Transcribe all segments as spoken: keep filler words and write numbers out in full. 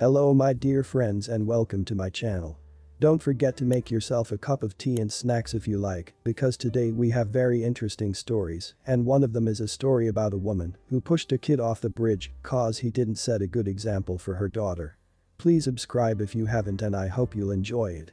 Hello my dear friends and welcome to my channel. Don't forget to make yourself a cup of tea and snacks if you like, because today we have very interesting stories, and one of them is a story about a woman who pushed a kid off the bridge cause he didn't set a good example for her daughter. Please subscribe if you haven't and I hope you'll enjoy it.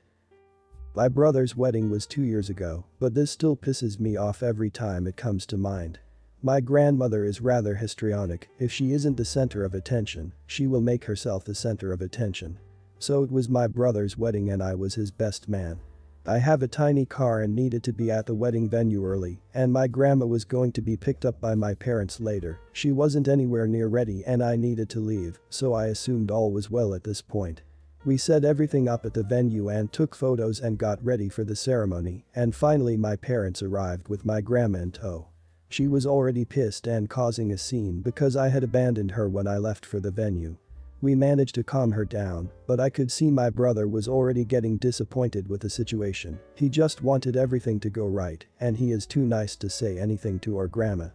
My brother's wedding was two years ago, but this still pisses me off every time it comes to mind. My grandmother is rather histrionic. If she isn't the center of attention, she will make herself the center of attention. So it was my brother's wedding and I was his best man. I have a tiny car and needed to be at the wedding venue early, and my grandma was going to be picked up by my parents later. She wasn't anywhere near ready and I needed to leave, so I assumed all was well at this point. We set everything up at the venue and took photos and got ready for the ceremony, and finally my parents arrived with my grandma in tow. She was already pissed and causing a scene because I had abandoned her when I left for the venue. We managed to calm her down, but I could see my brother was already getting disappointed with the situation. He just wanted everything to go right, and he is too nice to say anything to our grandma.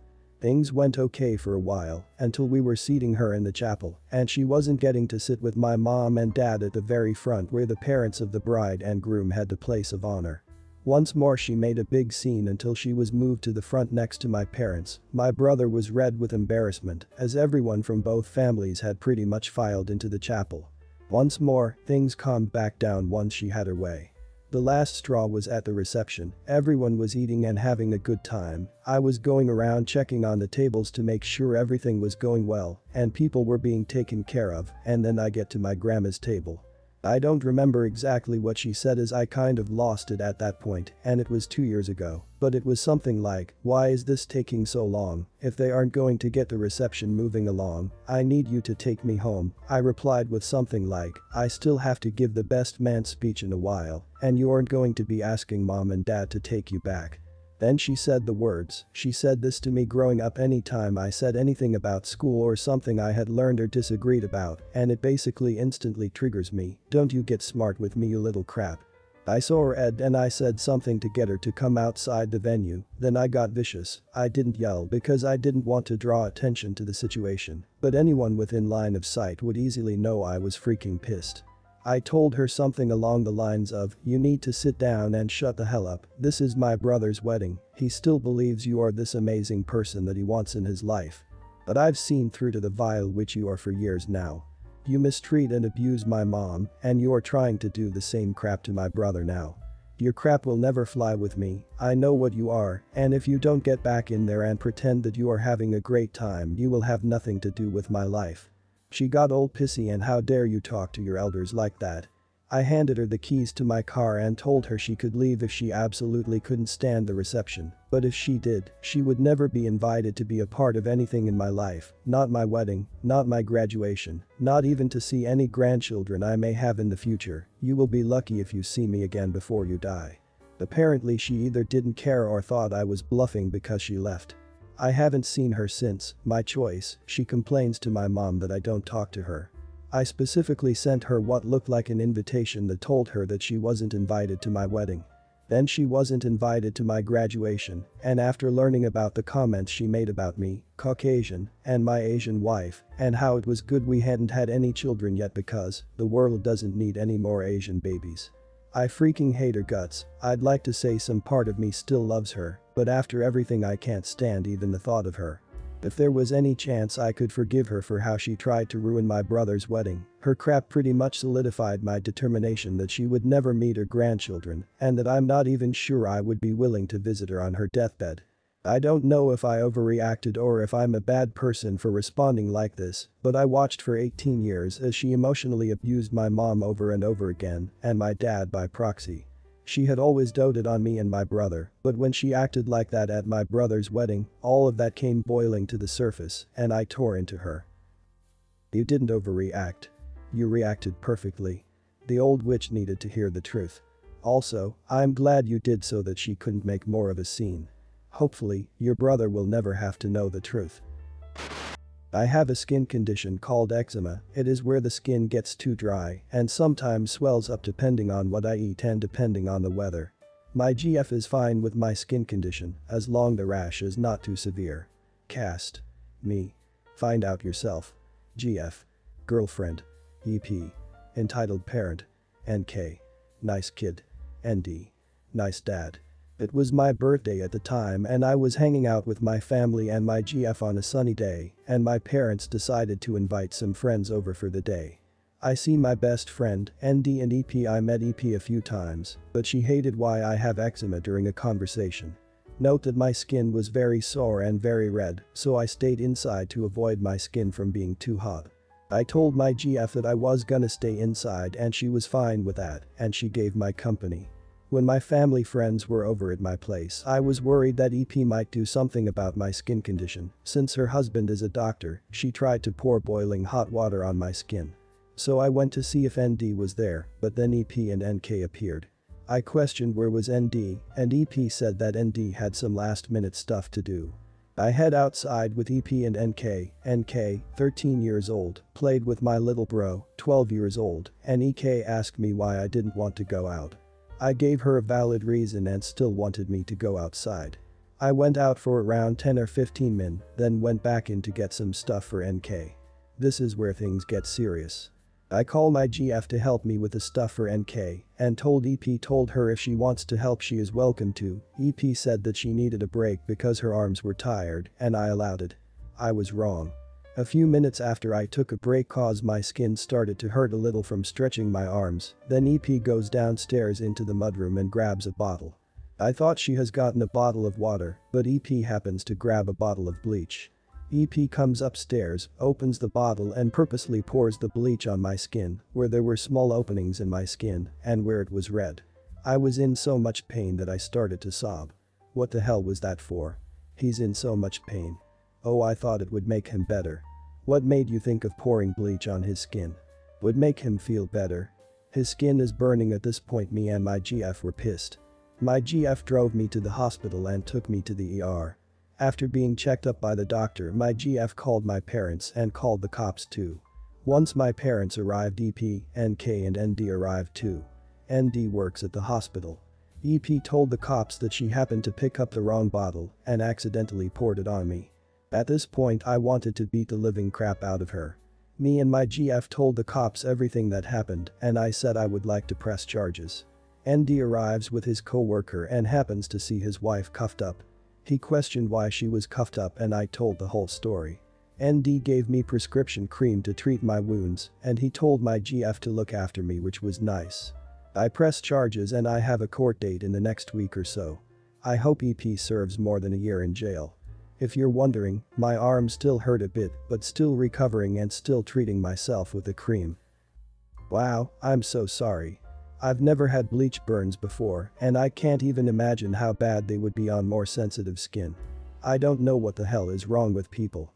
Things went okay for a while, until we were seating her in the chapel, and she wasn't getting to sit with my mom and dad at the very front where the parents of the bride and groom had the place of honor. Once more she made a big scene until she was moved to the front next to my parents. My brother was red with embarrassment as everyone from both families had pretty much filed into the chapel. Once more, things calmed back down once she had her way. The last straw was at the reception. Everyone was eating and having a good time. I was going around checking on the tables to make sure everything was going well and people were being taken care of, and then I get to my grandma's table. I don't remember exactly what she said as I kind of lost it at that point, and it was two years ago, but it was something like, "Why is this taking so long? If they aren't going to get the reception moving along, I need you to take me home." I replied with something like, "I still have to give the best man speech in a while, and you aren't going to be asking mom and dad to take you back." Then she said the words. She said this to me growing up anytime I said anything about school or something I had learned or disagreed about, and it basically instantly triggers me. "Don't you get smart with me, you little crap." I saw her head and I said something to get her to come outside the venue. Then I got vicious. I didn't yell because I didn't want to draw attention to the situation, but anyone within line of sight would easily know I was freaking pissed. I told her something along the lines of, "You need to sit down and shut the hell up. This is my brother's wedding. He still believes you are this amazing person that he wants in his life. But I've seen through to the vile witch you are for years now. You mistreat and abuse my mom, and you are trying to do the same crap to my brother now. Your crap will never fly with me. I know what you are, and if you don't get back in there and pretend that you are having a great time, you will have nothing to do with my life." She got old pissy and "How dare you talk to your elders like that." I handed her the keys to my car and told her she could leave if she absolutely couldn't stand the reception, but if she did, she would never be invited to be a part of anything in my life, not my wedding, not my graduation, not even to see any grandchildren I may have in the future. "You will be lucky if you see me again before you die." Apparently she either didn't care or thought I was bluffing because she left. I haven't seen her since. My choice. She complains to my mom that I don't talk to her. I specifically sent her what looked like an invitation that told her that she wasn't invited to my wedding. Then she wasn't invited to my graduation, and after learning about the comments she made about me, Caucasian, and my Asian wife, and how it was good we hadn't had any children yet because the world doesn't need any more Asian babies. I freaking hate her guts. I'd like to say some part of me still loves her, but after everything I can't stand even the thought of her. If there was any chance I could forgive her for how she tried to ruin my brother's wedding, her crap pretty much solidified my determination that she would never meet her grandchildren, and that I'm not even sure I would be willing to visit her on her deathbed. I don't know if I overreacted or if I'm a bad person for responding like this, but I watched for eighteen years as she emotionally abused my mom over and over again, and my dad by proxy. She had always doted on me and my brother, but when she acted like that at my brother's wedding, all of that came boiling to the surface, and I tore into her. "You didn't overreact. You reacted perfectly." The old witch needed to hear the truth. "Also, I'm glad you did so that she couldn't make more of a scene. Hopefully, your brother will never have to know the truth." I have a skin condition called eczema. It is where the skin gets too dry and sometimes swells up depending on what I eat and depending on the weather. My G F is fine with my skin condition as long the rash is not too severe. Cast. Me. Find out yourself. G F. Girlfriend. E P, entitled Parent, N K, Nice Kid, N D, Nice Dad. It was my birthday at the time and I was hanging out with my family and my G F on a sunny day, and my parents decided to invite some friends over for the day. I see my best friend, N D, and E P. I met E P a few times, but she hated why I have eczema during a conversation. Note that my skin was very sore and very red, so I stayed inside to avoid my skin from being too hot. I told my G F that I was gonna stay inside and she was fine with that, and she gave my company. When my family friends were over at my place, I was worried that E P might do something about my skin condition. Since her husband is a doctor, she tried to pour boiling hot water on my skin. So I went to see if N D was there, but then E P and N K appeared. I questioned where was N D, and E P said that N D had some last minute stuff to do. I head outside with E P and N K. N K, thirteen years old, played with my little bro, twelve years old, and E K asked me why I didn't want to go out. I gave her a valid reason and still wanted me to go outside. I went out for around ten or fifteen min, then went back in to get some stuff for N K. This is where things get serious. I call my G F to help me with the stuff for N K, and told E P told her if she wants to help she is welcome to. E P said that she needed a break because her arms were tired, and I allowed it. I was wrong. A few minutes after I took a break cause my skin started to hurt a little from stretching my arms, then E P goes downstairs into the mudroom and grabs a bottle. I thought she has gotten a bottle of water, but E P happens to grab a bottle of bleach. E P comes upstairs, opens the bottle and purposely pours the bleach on my skin, where there were small openings in my skin, and where it was red. I was in so much pain that I started to sob. What the hell was that for? He's in so much pain. Oh, I thought it would make him better. What made you think of pouring bleach on his skin? Would make him feel better? His skin is burning at this point. Me and my G F were pissed. My G F drove me to the hospital and took me to the E R. After being checked up by the doctor, my G F called my parents and called the cops too. Once my parents arrived, E P, N K and N D arrived too. N D works at the hospital. E P told the cops that she happened to pick up the wrong bottle and accidentally poured it on me. At this point I wanted to beat the living crap out of her. Me and my G F told the cops everything that happened, and I said I would like to press charges. N D arrives with his co-worker and happens to see his wife cuffed up. He questioned why she was cuffed up and I told the whole story. N D gave me prescription cream to treat my wounds, and he told my G F to look after me, which was nice. I press charges and I have a court date in the next week or so. I hope E P serves more than a year in jail. If you're wondering, my arm still hurt a bit, but still recovering and still treating myself with the cream. Wow, I'm so sorry. I've never had bleach burns before, and I can't even imagine how bad they would be on more sensitive skin. I don't know what the hell is wrong with people.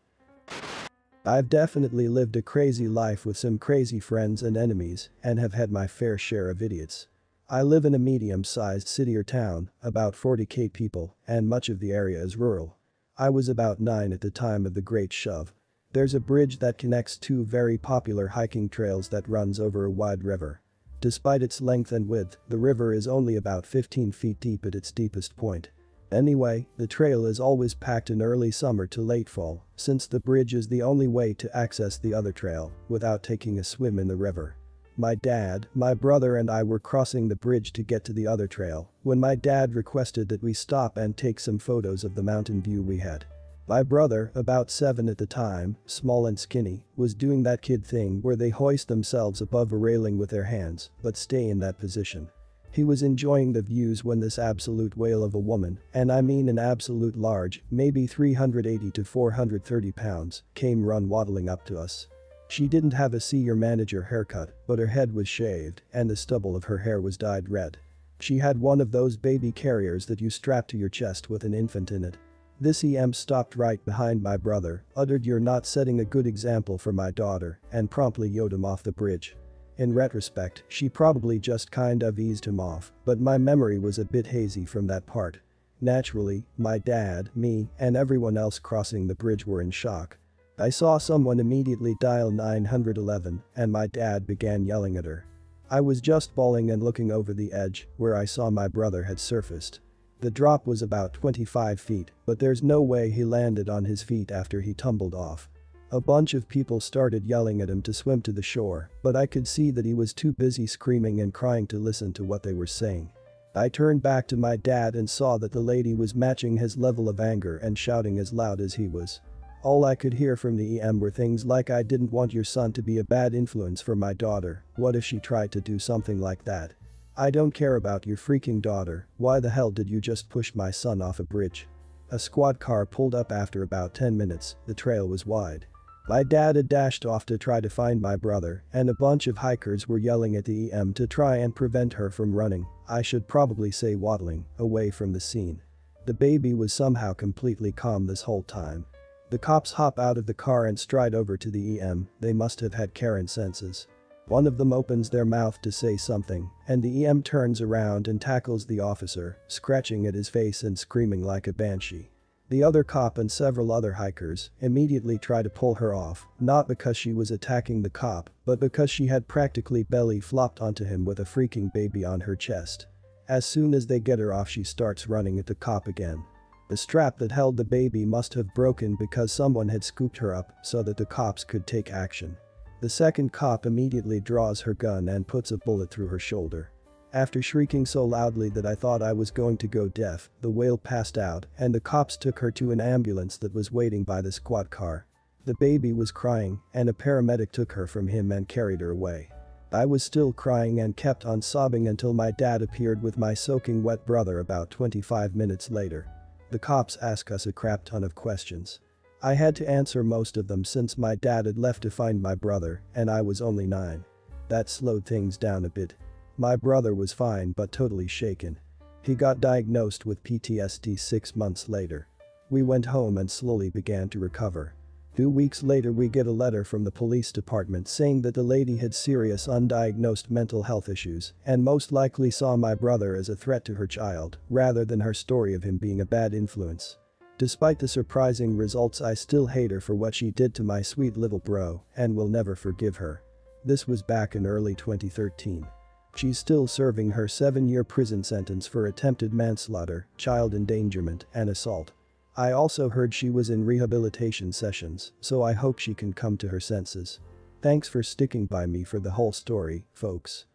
I've definitely lived a crazy life with some crazy friends and enemies, and have had my fair share of idiots. I live in a medium-sized city or town, about forty K people, and much of the area is rural. I was about nine at the time of the Great Shove. There's a bridge that connects two very popular hiking trails that runs over a wide river. Despite its length and width, the river is only about fifteen feet deep at its deepest point. Anyway, the trail is always packed in early summer to late fall, since the bridge is the only way to access the other trail without taking a swim in the river. My dad, my brother and I were crossing the bridge to get to the other trail when my dad requested that we stop and take some photos of the mountain view we had. My brother, about seven at the time, small and skinny, was doing that kid thing where they hoist themselves above a railing with their hands but stay in that position. He was enjoying the views when this absolute whale of a woman, and I mean an absolute large, maybe three hundred eighty to four hundred thirty pounds, came run waddling up to us. She didn't have a see your manager haircut, but her head was shaved and the stubble of her hair was dyed red. She had one of those baby carriers that you strap to your chest with an infant in it. This E M stopped right behind my brother, uttered, "You're not setting a good example for my daughter," and promptly yoed him off the bridge. In retrospect, she probably just kind of eased him off, but my memory was a bit hazy from that part. Naturally, my dad, me, and everyone else crossing the bridge were in shock. I saw someone immediately dial nine one one, and my dad began yelling at her. I was just bawling and looking over the edge, where I saw my brother had surfaced. The drop was about twenty-five feet, but there's no way he landed on his feet after he tumbled off. A bunch of people started yelling at him to swim to the shore, but I could see that he was too busy screaming and crying to listen to what they were saying. I turned back to my dad and saw that the lady was matching his level of anger and shouting as loud as he was. All I could hear from the E M were things like, "I didn't want your son to be a bad influence for my daughter. What if she tried to do something like that? I don't care about your freaking daughter. Why the hell did you just push my son off a bridge?" A squad car pulled up after about ten minutes. The trail was wide. My dad had dashed off to try to find my brother, and a bunch of hikers were yelling at the E M to try and prevent her from running, I should probably say waddling, away from the scene. The baby was somehow completely calm this whole time. The cops hop out of the car and stride over to the E M. They must have had Karen senses. One of them opens their mouth to say something, and the E M turns around and tackles the officer, scratching at his face and screaming like a banshee. The other cop and several other hikers immediately try to pull her off, not because she was attacking the cop, but because she had practically belly flopped onto him with a freaking baby on her chest. As soon as they get her off, she starts running at the cop again. The strap that held the baby must have broken because someone had scooped her up so that the cops could take action. The second cop immediately draws her gun and puts a bullet through her shoulder. After shrieking so loudly that I thought I was going to go deaf, the whale passed out and the cops took her to an ambulance that was waiting by the squad car. The baby was crying and a paramedic took her from him and carried her away. I was still crying and kept on sobbing until my dad appeared with my soaking wet brother about twenty-five minutes later. The cops asked us a crap ton of questions. I had to answer most of them since my dad had left to find my brother and I was only nine. That slowed things down a bit. My brother was fine but totally shaken. He got diagnosed with P T S D six months later. We went home and slowly began to recover. Two weeks later we get a letter from the police department saying that the lady had serious undiagnosed mental health issues and most likely saw my brother as a threat to her child rather than her story of him being a bad influence. Despite the surprising results, I still hate her for what she did to my sweet little bro and will never forgive her. This was back in early twenty thirteen. She's still serving her seven-year prison sentence for attempted manslaughter, child endangerment, and assault. I also heard she was in rehabilitation sessions, so I hope she can come to her senses. Thanks for sticking by me for the whole story, folks.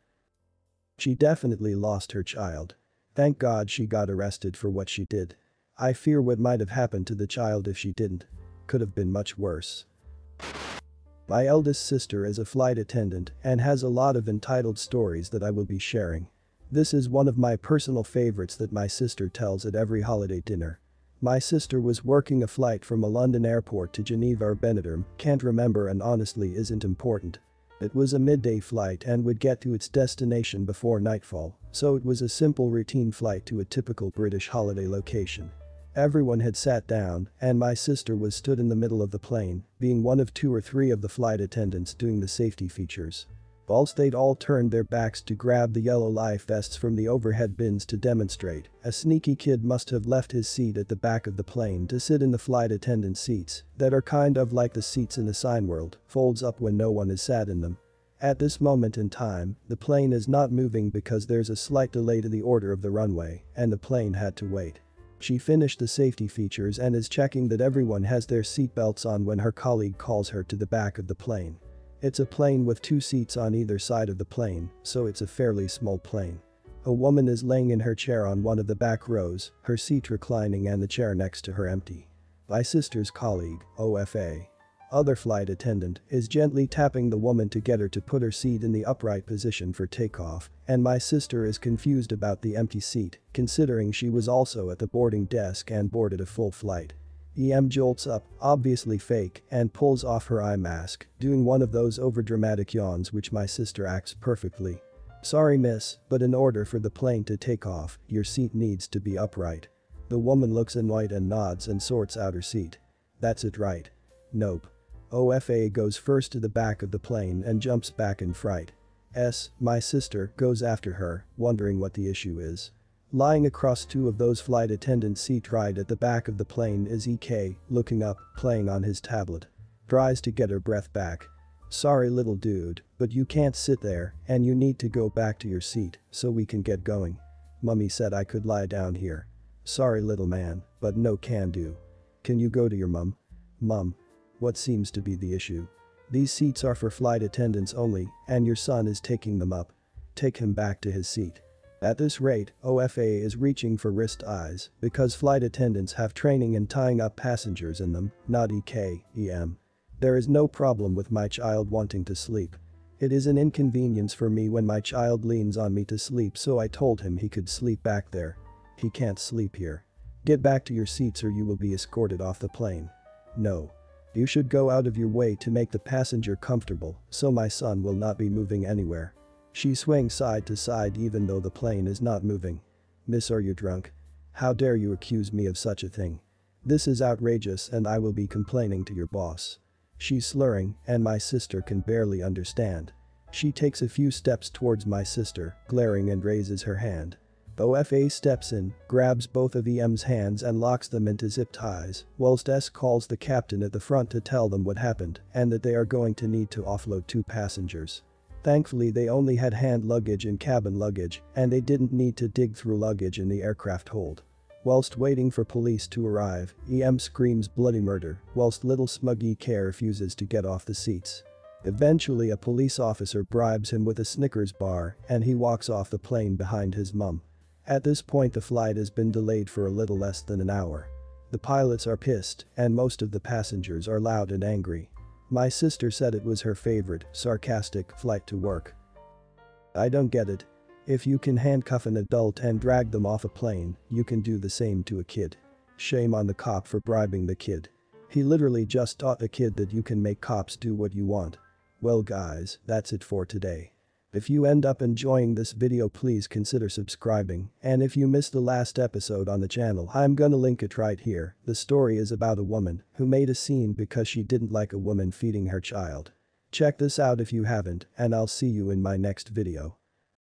She definitely lost her child. Thank God she got arrested for what she did. I fear what might have happened to the child if she didn't. Could have been much worse. My eldest sister is a flight attendant and has a lot of entitled stories that I will be sharing. This is one of my personal favorites that my sister tells at every holiday dinner. My sister was working a flight from a London airport to Geneva or Benidorm, can't remember and honestly isn't important. It was a midday flight and would get to its destination before nightfall, so it was a simple routine flight to a typical British holiday location. Everyone had sat down and my sister was stood in the middle of the plane, being one of two or three of the flight attendants doing the safety features. Whilst they'd all turned their backs to grab the yellow life vests from the overhead bins to demonstrate, a sneaky kid must have left his seat at the back of the plane to sit in the flight attendant seats that are kind of like the seats in the sign world, folds up when no one has sat in them. At this moment in time, the plane is not moving because there's a slight delay to the order of the runway and the plane had to wait. She finished the safety features and is checking that everyone has their seatbelts on when her colleague calls her to the back of the plane. It's a plane with two seats on either side of the plane, so it's a fairly small plane. A woman is laying in her chair on one of the back rows, her seat reclining and the chair next to her empty. My sister's colleague, O F A, other flight attendant, is gently tapping the woman to get her to put her seat in the upright position for takeoff, and my sister is confused about the empty seat, considering she was also at the boarding desk and boarded a full flight. E M jolts up, obviously fake, and pulls off her eye mask, doing one of those overdramatic yawns which my sister acts perfectly. "Sorry miss, but in order for the plane to take off, your seat needs to be upright." The woman looks annoyed and nods and sorts out her seat. "That's it, right?" "Nope." O F A goes first to the back of the plane and jumps back in fright. S, my sister, goes after her, wondering what the issue is. Lying across two of those flight attendant seat right at the back of the plane is E K, looking up, playing on his tablet. Tries to get her breath back. "Sorry little dude, but you can't sit there and you need to go back to your seat so we can get going. Mummy said I could lie down here." "Sorry little man, but no can do. Can you go to your mum?" "Mum? what seems to be the issue. These seats are for flight attendants only, and your son is taking them up. Take him back to his seat. At this rate, O F A is reaching for wrist eyes, because flight attendants have training in tying up passengers in them, not E K E M. There is no problem with my child wanting to sleep. It is an inconvenience for me when my child leans on me to sleep, so I told him he could sleep back there. He can't sleep here. Get back to your seats or you will be escorted off the plane. No. You should go out of your way to make the passenger comfortable, so my son will not be moving anywhere. She swings side to side even though the plane is not moving. Miss, are you drunk? How dare you accuse me of such a thing? This is outrageous and I will be complaining to your boss. She's slurring and my sister can barely understand. She takes a few steps towards my sister, glaring, and raises her hand. O F A steps in, grabs both of E M's hands and locks them into zip ties, whilst S calls the captain at the front to tell them what happened and that they are going to need to offload two passengers. Thankfully they only had hand luggage and cabin luggage, and they didn't need to dig through luggage in the aircraft hold. Whilst waiting for police to arrive, E M screams bloody murder, whilst little smug E K refuses to get off the seats. Eventually a police officer bribes him with a Snickers bar and he walks off the plane behind his mum. At this point the flight has been delayed for a little less than an hour. The pilots are pissed and most of the passengers are loud and angry. My sister said it was her favorite, sarcastic flight to work. I don't get it. If you can handcuff an adult and drag them off a plane, you can do the same to a kid. Shame on the cop for bribing the kid. He literally just taught a kid that you can make cops do what you want. Well guys, that's it for today. If you end up enjoying this video, please consider subscribing, and if you missed the last episode on the channel, I'm gonna link it right here. The story is about a woman who made a scene because she didn't like a woman feeding her child. Check this out if you haven't, and I'll see you in my next video.